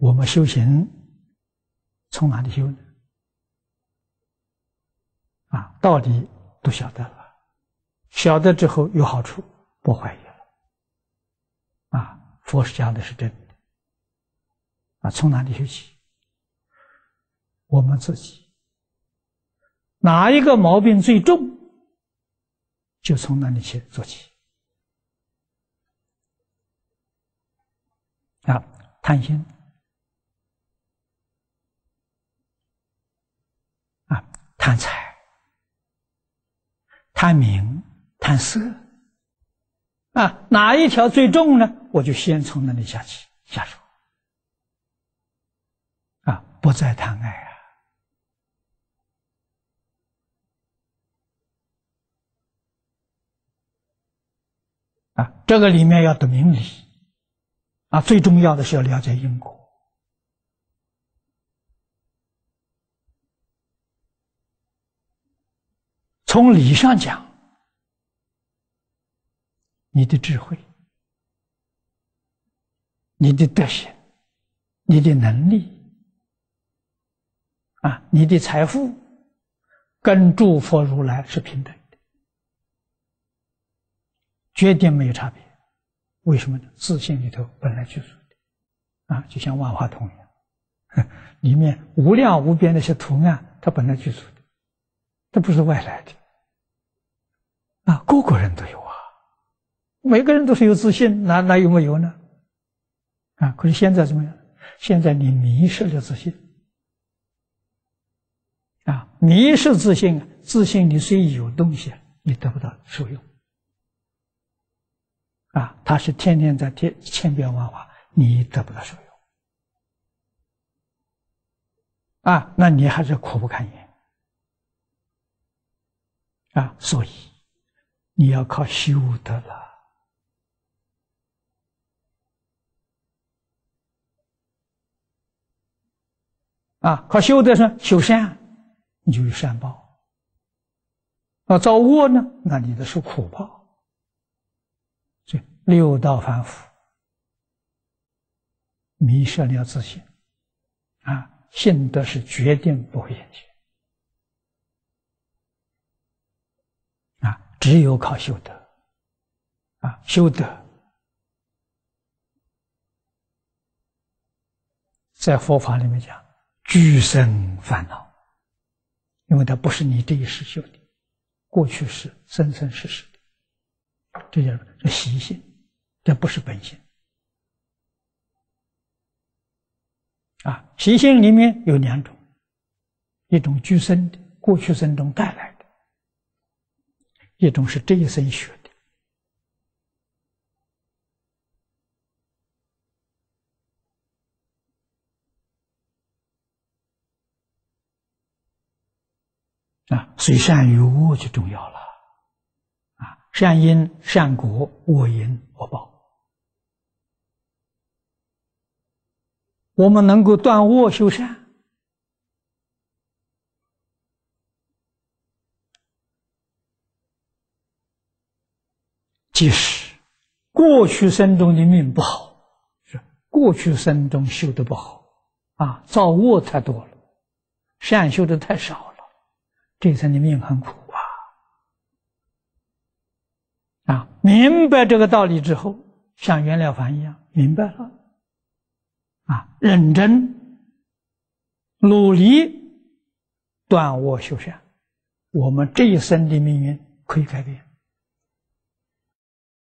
我们修行从哪里修呢？啊，道理都晓得了，晓得之后有好处，不怀疑了。啊，佛是讲的是真的。啊，从哪里修起？我们自己哪一个毛病最重，就从哪里去做起。啊，贪心。 贪财、贪名、贪色，啊，哪一条最重呢？我就先从那里下手，啊，不再贪爱啊，啊，这个里面要懂明理，啊，最重要的是要了解因果。 从理上讲，你的智慧、你的德行、你的能力啊，你的财富，跟诸佛如来是平等的，绝对没有差别。为什么呢？自信里头本来就是的啊，就像万花筒一样，里面无量无边那些图案，它本来就是的，它不是外来的。 啊，个个人都有啊，每个人都是有自信，哪有没有呢？啊，可是现在怎么样？现在你迷失了自信，啊，迷失自信，自信你虽有东西，你得不到受用，啊，他是天天在千变万化，你得不到受用，啊，那你还是苦不堪言，啊，所以。 你要靠修德了啊！靠修德呢，修善，你就有善报；啊，造恶呢，那你的是苦报。所以六道凡夫迷失了自信啊，信德是决定不会厌倦。 只有靠修德，啊，修德在佛法里面讲俱生烦恼，因为它不是你这一世修的，过去是生生世世的，这叫这习性，这不是本性。啊，习性里面有两种，一种俱生的，过去生中带来的。 一种是这一生学的，啊，所以善与恶就重要了，啊，善因善果，恶因恶报。我们能够断恶修善。 即使过去生中的命不好，是过去生中修的不好，啊，造恶太多了，善修的太少了，这一生的命很苦啊！啊，明白这个道理之后，像袁了凡一样明白了，啊，认真努力断恶修善，我们这一生的命运可以改变。